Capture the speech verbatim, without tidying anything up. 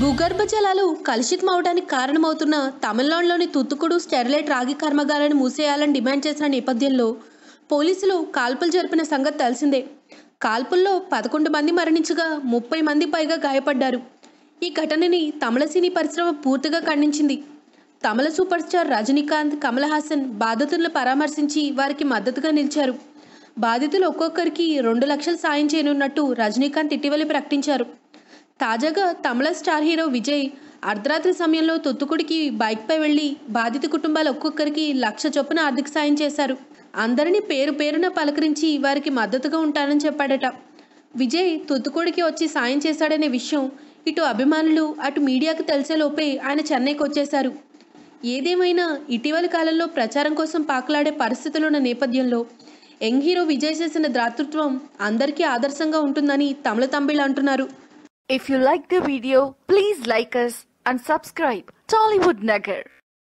భూగర్భ జలాలు కలుషితం అవడానికి కారణమవుతున్న తమిళనాడులోని తూత్తుకుడు స్టెరిలైట్ రాగి కర్మాగారాన్ని మూసేయాలని డిమాండ్ చేసిన నేపథ్యంలో పోలీసులు కాల్పులు జరిపిన సంగతి తెలిసిందే. కాల్పుల్లో పదకొండు మంది మరణించగా ముప్పై మంది పైగా గాయపడ్డారు. ఈ ఘటనని తమిళ సినీ పరిశ్రమ పూర్తిగా ఖండించింది. తమిళ సూపర్ స్టార్ రజనీకాంత్, కమల్ హాసన్ బాధితులను పరామర్శించి వారికి మద్దతుగా నిలిచారు. బాధితులు ఒక్కొక్కరికి రెండు లక్షలు సాయం చేయనున్నట్టు రజనీకాంత్ ఇటీవలే ప్రకటించారు. తాజాగా తమిళ స్టార్ హీరో విజయ్ అర్ధరాత్రి సమయంలో తూత్తుకుడికి బైక్పై వెళ్లి బాధిత కుటుంబాల ఒక్కొక్కరికి లక్ష చొప్పున ఆర్థిక సాయం చేశారు. అందరినీ పేరు పేరున పలకరించి వారికి మద్దతుగా ఉంటానని చెప్పాడట. విజయ్ తూత్తుకుడికి వచ్చి సాయం చేశాడనే విషయం ఇటు అభిమానులు అటు మీడియాకు తెలిసేలోపే ఆయన చెన్నైకి వచ్చేశారు. ఏదేమైనా ఇటీవలి కాలంలో ప్రచారం కోసం పాకులాడే పరిస్థితులున్న నేపథ్యంలో యంగ్ హీరో విజయ్ చేసిన దాతృత్వం అందరికీ ఆదర్శంగా ఉంటుందని తమిళ తంబిళ్ళు అంటున్నారు. If you like the video, please like us and subscribe Tollywood Nagar.